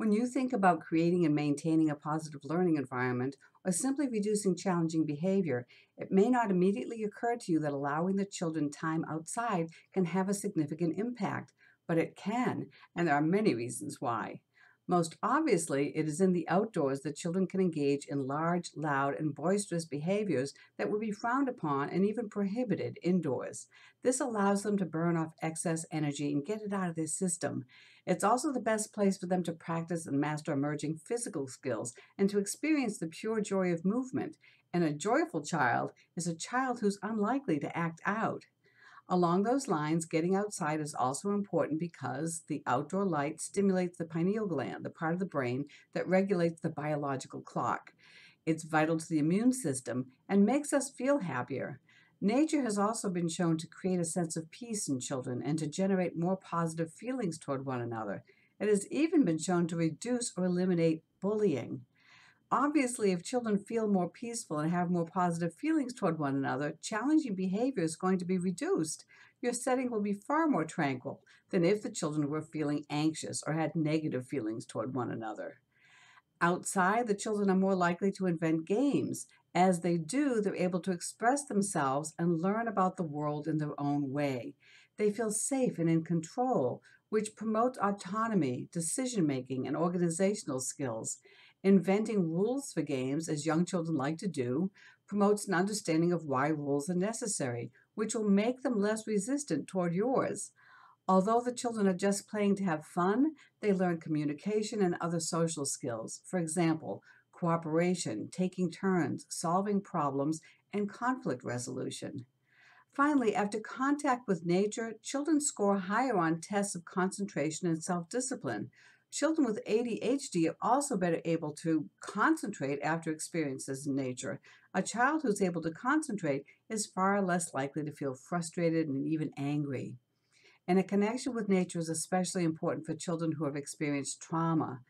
When you think about creating and maintaining a positive learning environment or simply reducing challenging behavior, it may not immediately occur to you that allowing the children time outside can have a significant impact, but it can, and there are many reasons why. Most obviously, it is in the outdoors that children can engage in large, loud, and boisterous behaviors that would be frowned upon and even prohibited indoors. This allows them to burn off excess energy and get it out of their system. It's also the best place for them to practice and master emerging physical skills and to experience the pure joy of movement. And a joyful child is a child who's unlikely to act out. Along those lines, getting outside is also important because the outdoor light stimulates the pineal gland, the part of the brain that regulates the biological clock. It's vital to the immune system and makes us feel happier. Nature has also been shown to create a sense of peace in children and to generate more positive feelings toward one another. It has even been shown to reduce or eliminate bullying. Obviously, if children feel more peaceful and have more positive feelings toward one another, challenging behavior is going to be reduced. Your setting will be far more tranquil than if the children were feeling anxious or had negative feelings toward one another. Outside, the children are more likely to invent games. As they do, they're able to express themselves and learn about the world in their own way. They feel safe and in control, which promotes autonomy, decision-making, and organizational skills. Inventing rules for games, as young children like to do, promotes an understanding of why rules are necessary, which will make them less resistant toward yours. Although the children are just playing to have fun, they learn communication and other social skills. For example, cooperation, taking turns, solving problems, and conflict resolution. Finally, after contact with nature, children score higher on tests of concentration and self-discipline. Children with ADHD are also better able to concentrate after experiences in nature. A child who's able to concentrate is far less likely to feel frustrated and even angry. And a connection with nature is especially important for children who have experienced trauma.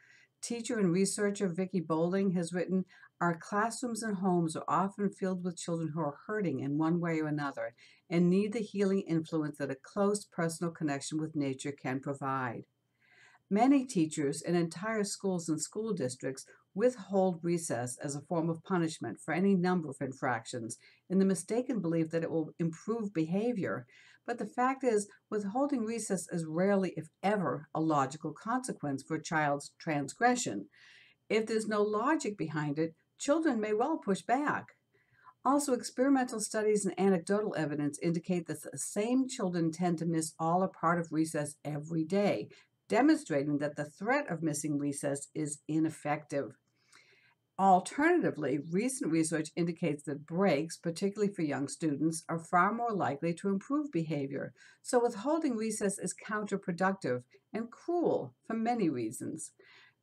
Teacher and researcher Vicki Boling has written, "Our classrooms and homes are often filled with children who are hurting in one way or another and need the healing influence that a close personal connection with nature can provide." Many teachers and entire schools and school districts withhold recess as a form of punishment for any number of infractions in the mistaken belief that it will improve behavior. But the fact is, withholding recess is rarely, if ever, a logical consequence for a child's transgression. If there's no logic behind it, children may well push back. Also, experimental studies and anecdotal evidence indicate that the same children tend to miss all or part of recess every day, demonstrating that the threat of missing recess is ineffective. Alternatively, recent research indicates that breaks, particularly for young students, are far more likely to improve behavior. So withholding recess is counterproductive and cruel for many reasons.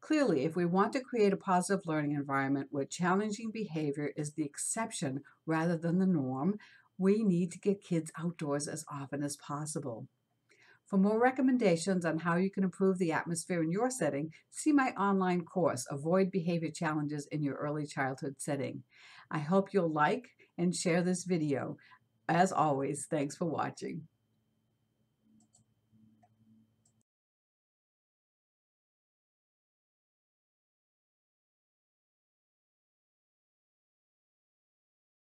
Clearly, if we want to create a positive learning environment where challenging behavior is the exception rather than the norm, we need to get kids outdoors as often as possible. For more recommendations on how you can improve the atmosphere in your setting, see my online course, Avoid Behavior Challenges in Your Early Childhood Setting. I hope you'll like and share this video. As always, thanks for watching.